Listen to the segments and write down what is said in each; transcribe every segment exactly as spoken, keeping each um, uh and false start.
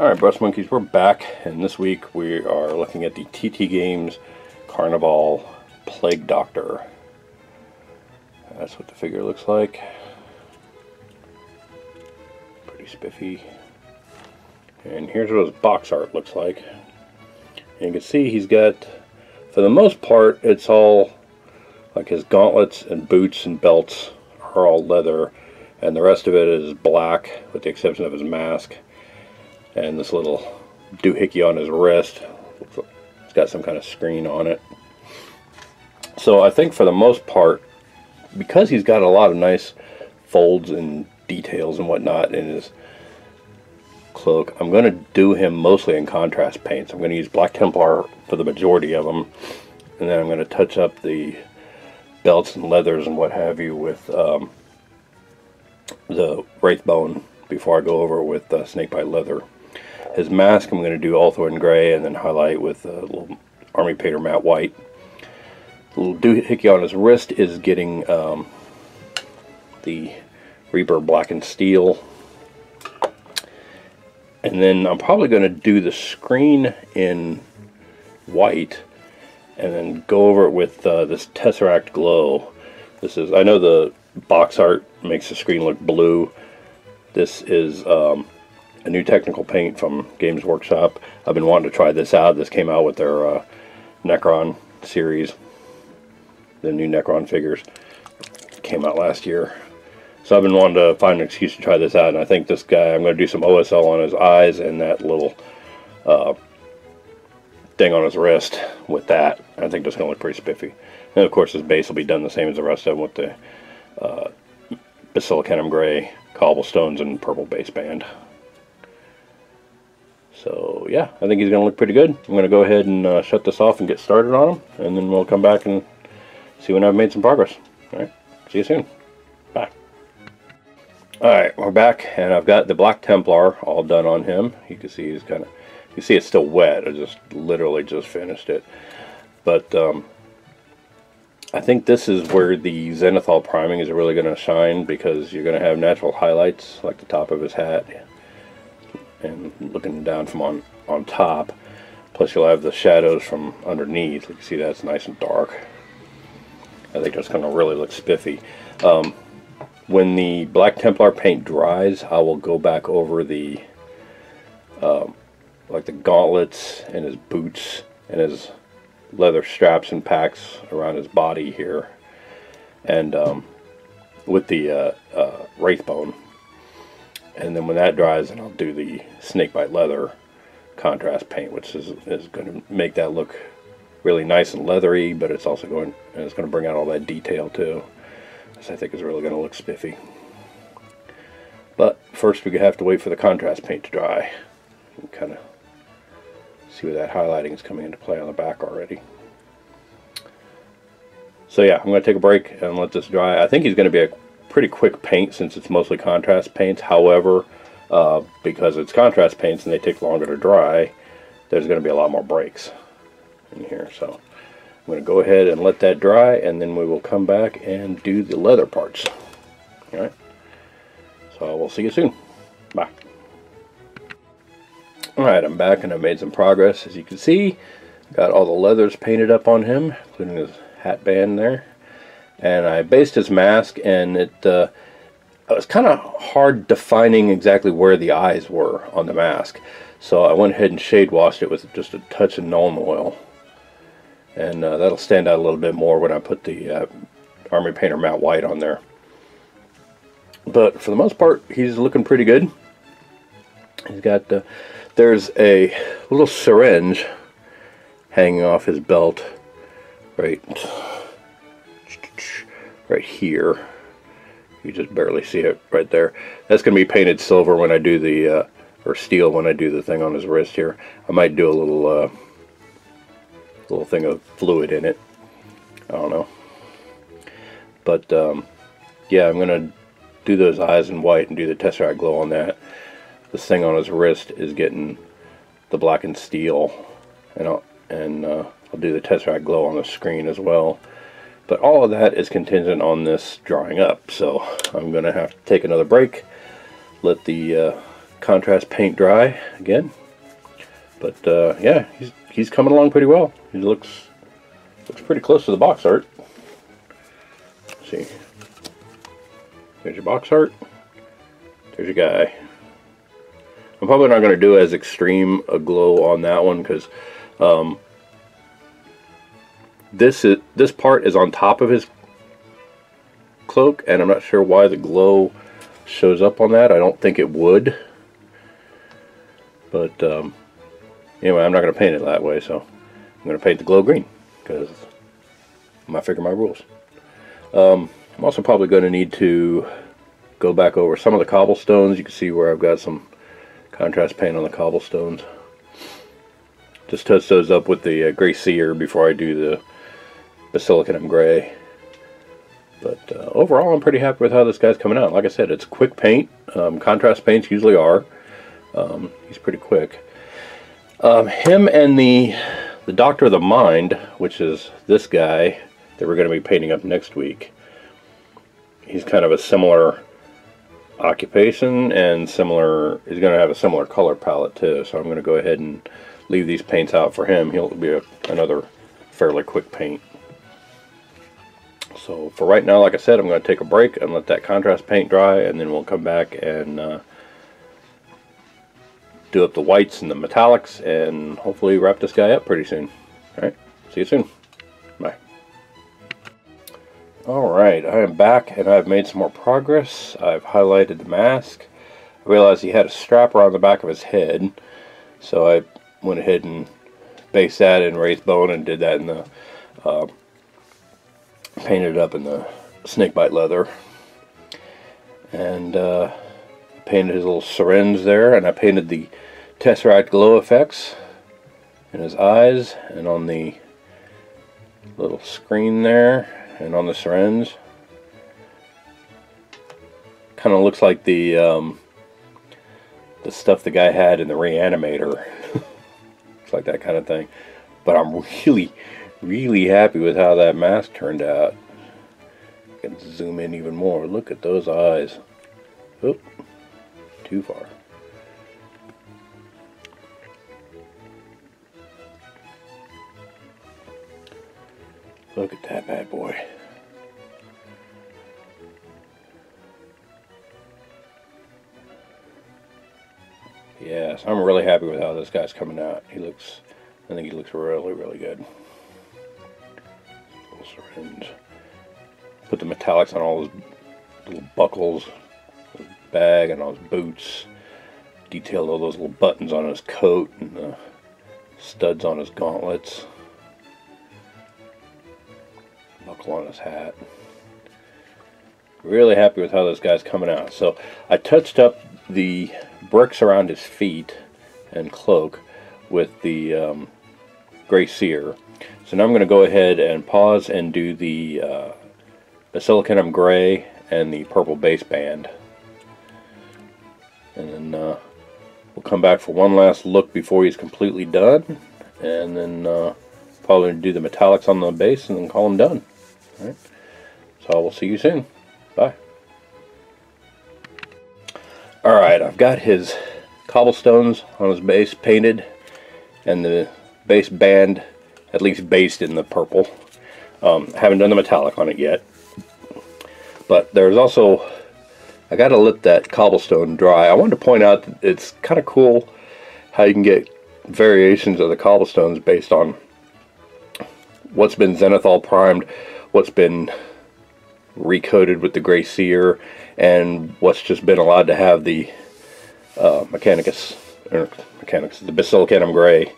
Alright, Brass Monkeys, we're back, and this week we are looking at the T T Games Carnevale Plague Doctor. That's what the figure looks like. Pretty spiffy. And here's what his box art looks like. And you can see he's got, for the most part, it's all, like his gauntlets and boots and belts are all leather, and the rest of it is black, with the exception of his mask. And this little doohickey on his wrist, it's got some kind of screen on it. So I think for the most part, because he's got a lot of nice folds and details and whatnot in his cloak, I'm going to do him mostly in contrast paints. I'm going to use Black Templar for the majority of them, and then I'm going to touch up the belts and leathers and what have you with um, the Wraithbone before I go over with uh, Snakebite leather. His mask I'm going to do also in gray, and then highlight with a little Army Painter matte white. The little doohickey on his wrist is getting um, the Reaper blackened steel. And then I'm probably going to do the screen in white, and then go over it with uh, this Tesseract Glow. This is, I know the box art makes the screen look blue. This is um, a new technical paint from Games Workshop. I've been wanting to try this out. This came out with their uh, Necron series. The new Necron figures came out last year. So I've been wanting to find an excuse to try this out. And I think this guy, I'm going to do some O S L on his eyes and that little uh, thing on his wrist with that. I think that's going to look pretty spiffy. And of course his base will be done the same as the rest of them with the uh, Basilicanum gray cobblestones and purple baseband. So yeah, I think he's going to look pretty good. I'm going to go ahead and uh, shut this off and get started on him, and then we'll come back and see when I've made some progress. Alright, see you soon. Bye. Alright, we're back, and I've got the Black Templar all done on him. You can see he's kind of, you can see it's still wet. I just literally just finished it. But um, I think this is where the Zenithal priming is really going to shine, because you're going to have natural highlights like the top of his hat and looking down from on, on top. Plus you'll have the shadows from underneath. You can see that's nice and dark. I think that's going to really look spiffy. Um, when the Black Templar paint dries, I will go back over the um, like the gauntlets and his boots and his leather straps and packs around his body here, and um, with the uh, uh, Wraithbone, and then when that dries, then I'll do the Snakebite leather contrast paint, which is, is going to make that look really nice and leathery, but it's also going, and it's going to bring out all that detail too, which I think is really going to look spiffy. But first we have to wait for the contrast paint to dry and kind of see where that highlighting is coming into play on the back already. So yeah, I'm going to take a break and let this dry. I think he's going to be a pretty quick paint since it's mostly contrast paints. However, uh, because it's contrast paints and they take longer to dry, there's going to be a lot more breaks in here. So I'm going to go ahead and let that dry, and then we will come back and do the leather parts. Alright, so we'll see you soon. Bye. Alright, I'm back and I've made some progress. As you can see, got all the leathers painted up on him, including his hat band there. And I based his mask, and it, uh, it was kind of hard defining exactly where the eyes were on the mask. So I went ahead and shade washed it with just a touch of Nuln Oil. And uh, that'll stand out a little bit more when I put the uh, Army Painter matte white on there. But for the most part, he's looking pretty good. He's got the... Uh, There's a little syringe hanging off his belt right, right here. You just barely see it right there. That's going to be painted silver when I do the, uh, or steel when I do the thing on his wrist here. I might do a little, uh, little thing of fluid in it. I don't know. But, um, yeah, I'm going to do those eyes in white and do the Tesseract Glow on that. This thing on his wrist is getting the blackened steel, and I'll, and uh, I'll do the Tesseract Glow on the screen as well. But all of that is contingent on this drying up, so I'm going to have to take another break, let the uh, contrast paint dry again. But uh, yeah, he's, he's coming along pretty well. He looks looks pretty close to the box art. Let's see, there's your box art. There's your guy. I'm probably not going to do as extreme a glow on that one because um, this is this part is on top of his cloak, and I'm not sure why the glow shows up on that. I don't think it would, but um, anyway, I'm not going to paint it that way. So I'm going to paint the glow green because I figure my rules. Um, I'm also probably going to need to go back over some of the cobblestones. You can see where I've got some contrast paint on the cobblestones. Just touch those up with the uh, Grey Seer before I do the Basilicanum gray. But uh, overall, I'm pretty happy with how this guy's coming out. Like I said, it's quick paint. Um, contrast paints usually are. Um, he's pretty quick. Um, him and the the Doctor of the Mind, which is this guy that we're going to be painting up next week. He's kind of a similar occupation and similar, he's going to have a similar color palette too, so I'm going to go ahead and leave these paints out for him. He'll be a, another fairly quick paint. So for right now, like I said, I'm going to take a break and let that contrast paint dry, and then we'll come back and uh, do up the whites and the metallics and hopefully wrap this guy up pretty soon. Alright, see you soon. Bye. Alright, I am back and I've made some more progress. I've highlighted the mask. I realized he had a strap around the back of his head, so I went ahead and based that in Wraithbone and did that in the uh, painted it up in the Snakebite leather, and uh, painted his little syringe there, and I painted the Tesseract Glow effects in his eyes and on the little screen there. And on the syringe, kind of looks like the um, the stuff the guy had in the Reanimator. It's like that kind of thing. But I'm really, really happy with how that mask turned out. I can zoom in even more. Look at those eyes. Oop, too far. Look at that bad boy. Yes, I'm really happy with how this guy's coming out. He looks, I think he looks really, really good. Little syringe. Put the metallics on all his little buckles, his bag, and all his boots. Detailed all those little buttons on his coat and the studs on his gauntlets. Buckle on his hat. Really happy with how this guy's coming out. So I touched up the bricks around his feet and cloak with the um, Grey Seer. So now I'm going to go ahead and pause and do the uh, Basilicanum gray and the purple base band, and then uh, we'll come back for one last look before he's completely done, and then uh, probably do the metallics on the base and then call them done. All right. So we'll see you soon. Bye. Alright, I've got his cobblestones on his base painted and the base band at least based in the purple. Um, haven't done the metallic on it yet. But there's also, I gotta let that cobblestone dry. I wanted to point out that it's kinda cool how you can get variations of the cobblestones based on what's been Zenithal primed, what's been recoated with the Grey Seer, and what's just been allowed to have the uh, Mechanicus, or Mechanicus, the Basilicanum Gray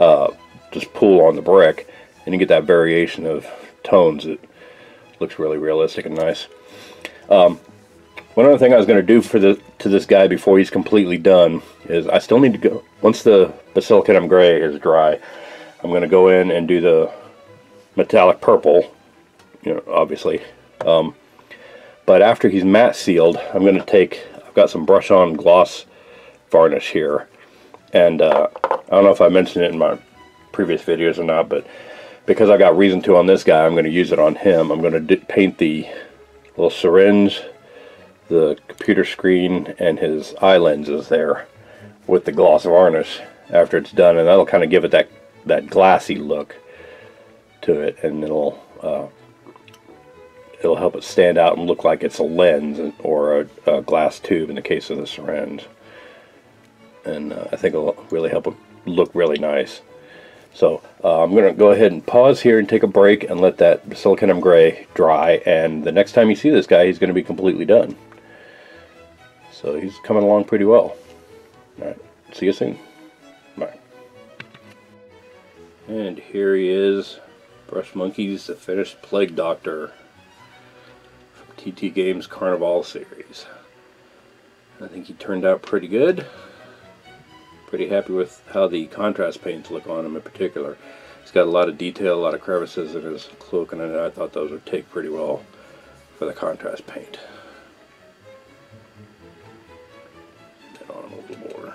uh, just pool on the brick, and you get that variation of tones that looks really realistic and nice. Um, one other thing I was going to do for the to this guy before he's completely done is I still need to go, once the Basilicanum Gray is dry, I'm going to go in and do the metallic purple, you know, obviously. Um, but after he's matte sealed, I'm going to take, I've got some brush on gloss varnish here, and uh, I don't know if I mentioned it in my previous videos or not, but because I got reason to on this guy, I'm going to use it on him. I'm going to paint the little syringe the computer screen and his eye lenses there with the gloss varnish after it's done, and that'll kind of give it that that glassy look to it, and it'll uh, it'll help it stand out and look like it's a lens or a, a glass tube in the case of the syringe. And uh, I think it'll really help it look really nice. So uh, I'm going to go ahead and pause here and take a break and let that Basilicanum Gray dry, and the next time you see this guy he's going to be completely done. So he's coming along pretty well. Alright, see you soon. Bye. And here he is, Brush Monkeys, the finished Plague Doctor from T T Games Carnevale series. I think he turned out pretty good. Pretty happy with how the contrast paints look on him in particular. He's got a lot of detail, a lot of crevices in his cloak, and I thought those would take pretty well for the contrast paint. Get on him a little more.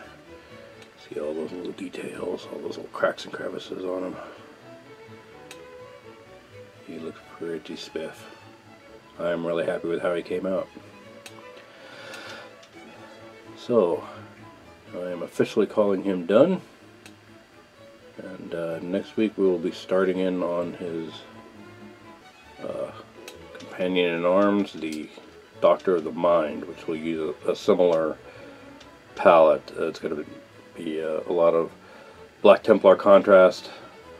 See all those little details, all those little cracks and crevices on him. He looks pretty spiff. I'm really happy with how he came out. So I am officially calling him done, and uh, next week we will be starting in on his uh, companion in arms, the Doctor of the Mind, which will use a, a similar palette. Uh, it's going to be, be uh, a lot of Black Templar contrast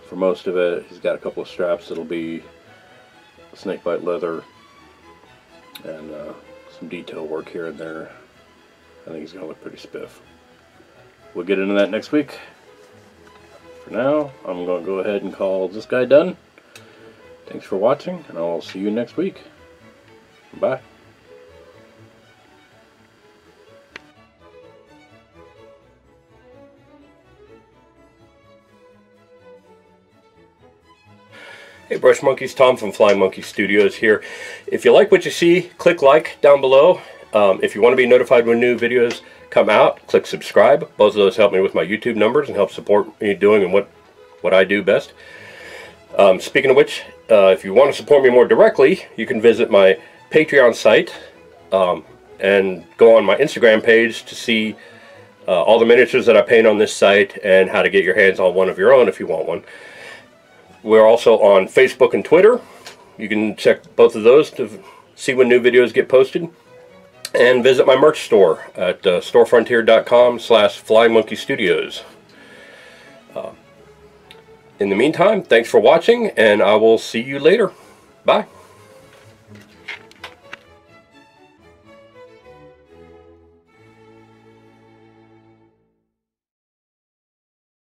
for most of it. He's got a couple of straps that'll be snakebite leather, and uh, some detail work here and there. I think he's going to look pretty spiff. We'll get into that next week. For now, I'm going to go ahead and call this guy done. Thanks for watching, and I'll see you next week. Bye. Hey Brush Monkeys, Tom from Flying Monkey Studios here. If you like what you see, click like down below. Um, if you want to be notified when new videos come out, click subscribe. Both of those help me with my YouTube numbers and help support me doing and what what I do best. Um, speaking of which, uh, if you want to support me more directly, you can visit my Patreon site um, and go on my Instagram page to see uh, all the miniatures that I paint on this site and how to get your hands on one of your own if you want one. We're also on Facebook and Twitter. You can check both of those to see when new videos get posted. And visit my merch store at uh, storefrontier.com slash flymonkeystudios. Uh, in the meantime, thanks for watching, and I will see you later. Bye.